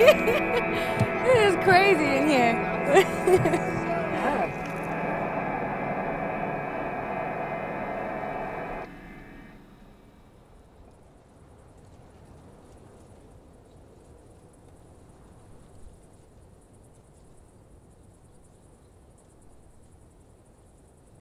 It is crazy in here.